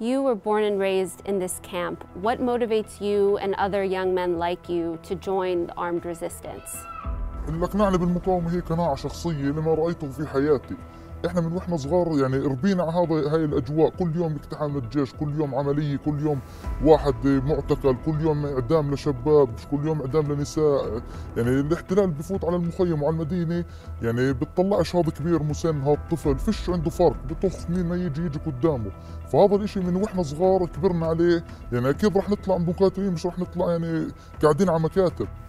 You were born and raised in this camp. What motivates you and other young men like you to join the armed resistance? اللي اقنعني بالمقاومة هي قناعة شخصية لما رأيته في حياتي. احنا من واحنا صغار يعني ربينا على هاي الاجواء، كل يوم اقتحام للجيش، كل يوم عملية، كل يوم واحد معتقل، كل يوم اعدام لشباب، كل يوم اعدام لنساء. يعني الاحتلال بفوت على المخيم وعلى المدينة، يعني بتطلعش هذا كبير مسن، هذا طفل فيش عنده فرق، بطخ مين ما يجي قدامه. فهذا الاشي من واحنا صغار كبرنا عليه، يعني اكيد رح نطلع مقاتلين، مش رح نطلع يعني قاعدين على مكاتب.